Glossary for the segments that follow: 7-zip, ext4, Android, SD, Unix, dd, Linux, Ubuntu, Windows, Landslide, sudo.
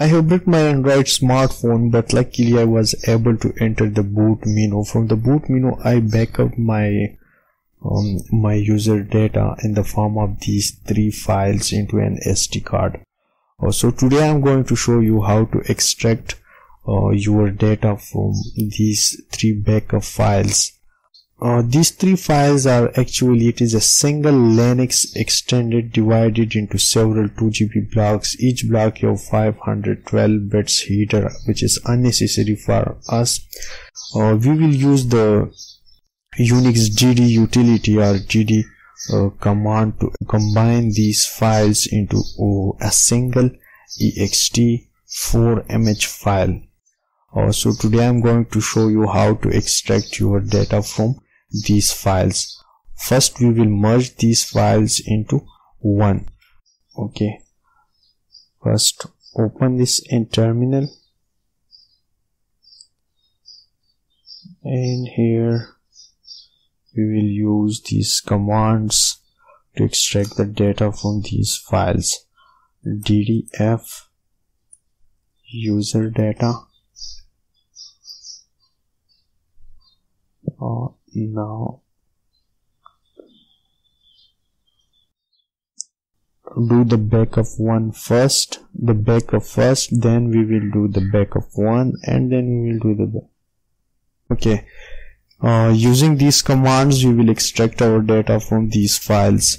I have brought my Android smartphone, but luckily I was able to enter the boot menu. From the boot menu I backup my my user data in the form of these three files into an SD card. So today I'm going to show you how to extract your data from these three backup files. These three files are actually, it is a single Linux extended divided into several 2GB blocks. Each block of 512 bits header, which is unnecessary for us. We will use the Unix dd utility or dd command to combine these files into a single ext4mh file. So today I'm going to show you how to extract your data from these files. First we will merge these files into one. Okay, first open this in terminal, and here we will use these commands to extract the data from these files: ddf user data. Now do the backup one first, then we will do the backup one, and then we will do the back. Okay, using these commands we will extract our data from these files.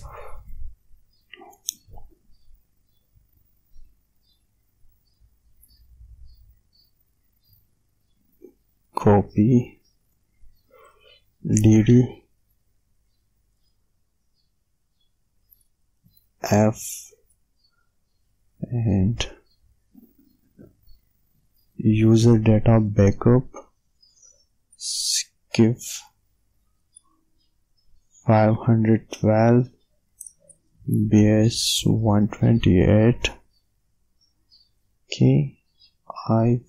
Copy ddf and user data backup skif 512 bs 128 k I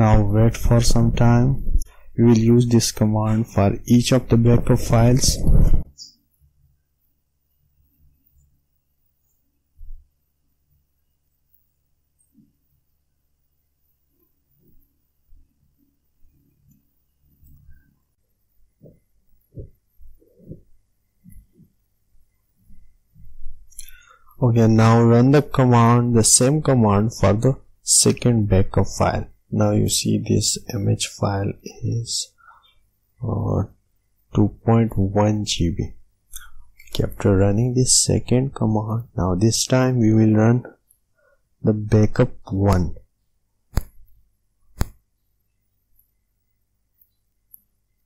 Now wait for some time. We will use this command for each of the backup files. Okay, now run the command, the same command for the second backup file. Now you see this mh file is 2.1 GB. Okay, after running this second command, now this time we will run the backup one.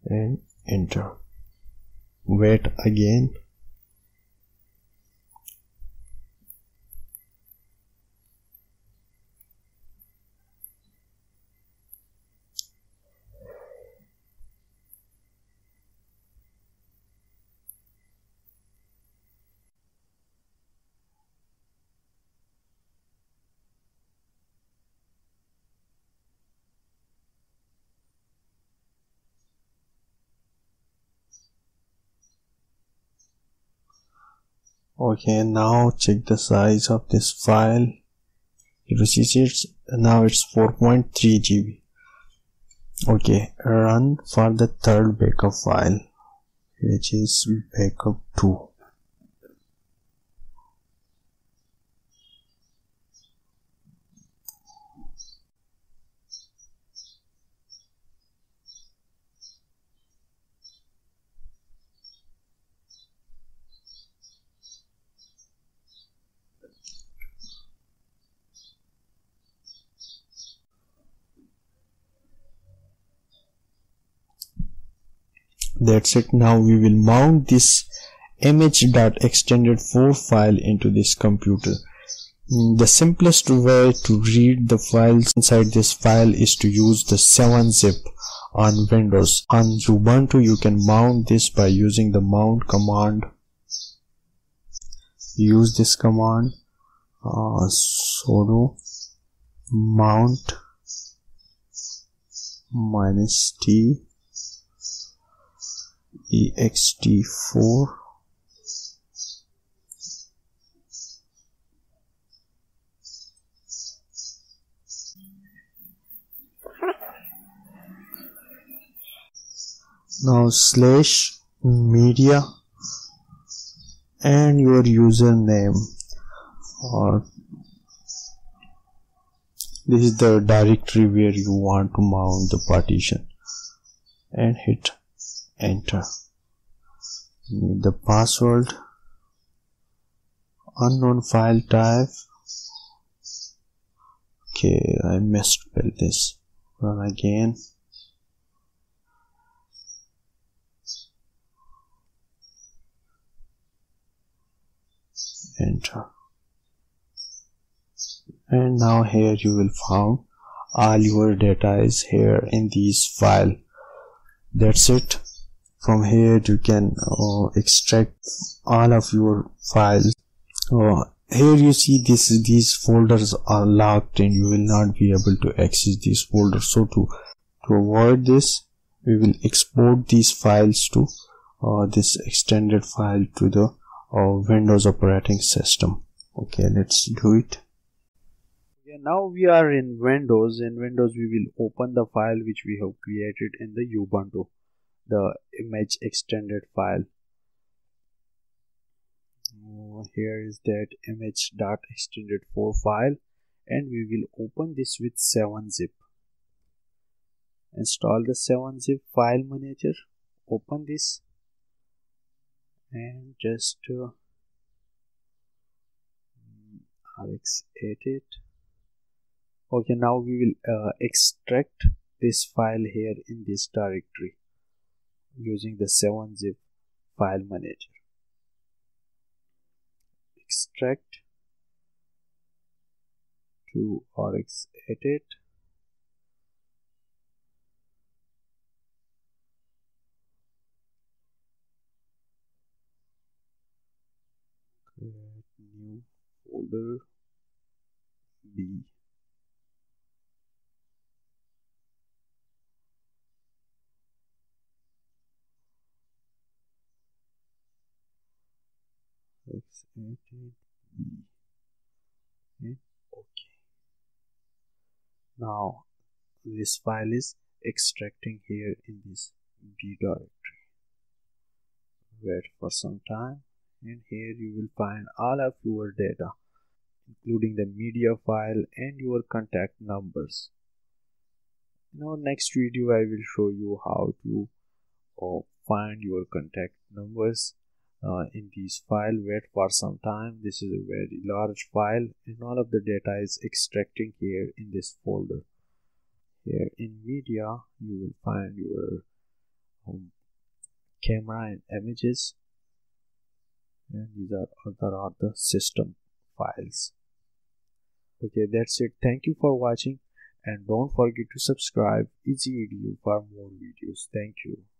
And enter. Wait again. Okay, now check the size of this file. You see it's now it's 4.3 GB. Okay, run for the third backup file, which is backup 2. That's it. Now we will mount this image.extended4 file into this computer. The simplest way to read the files inside this file is to use the 7-zip on Windows. On Ubuntu, you can mount this by using the mount command. Use this command sudo mount -t ext4 now slash media and your username, or this is the directory where you want to mount the partition, and hit enter. Need the password, unknown file type. Okay, I misspelled this. Run again. Enter. And now here you will find all your data is here in this file. That's it. From here you can extract all of your files. Here you see these folders are locked and you will not be able to access these folders. So to avoid this, we will export these files to this extended file to the Windows operating system. Okay, let's do it. Okay, now we are in Windows. In Windows we will open the file which we have created in the Ubuntu, the image extended file. Here is that image.extended4 file, and we will open this with 7-zip. Install the 7-zip file manager, open this, and just rx edit. Okay, now we will extract this file here in this directory using the 7-zip file manager. Extract to rx edit. New folder B. Okay. Now this file is extracting here in this B directory. Wait for some time, and here you will find all of your data, including the media file and your contact numbers. In our next video, I will show you how to find your contact numbers in this file. Wait for some time. This is a very large file, and all of the data is extracting here in this folder. Here in media you will find your camera and images, and these are other system files. Okay, that's it. Thank you for watching, and don't forget to subscribe dd for more videos. Thank you.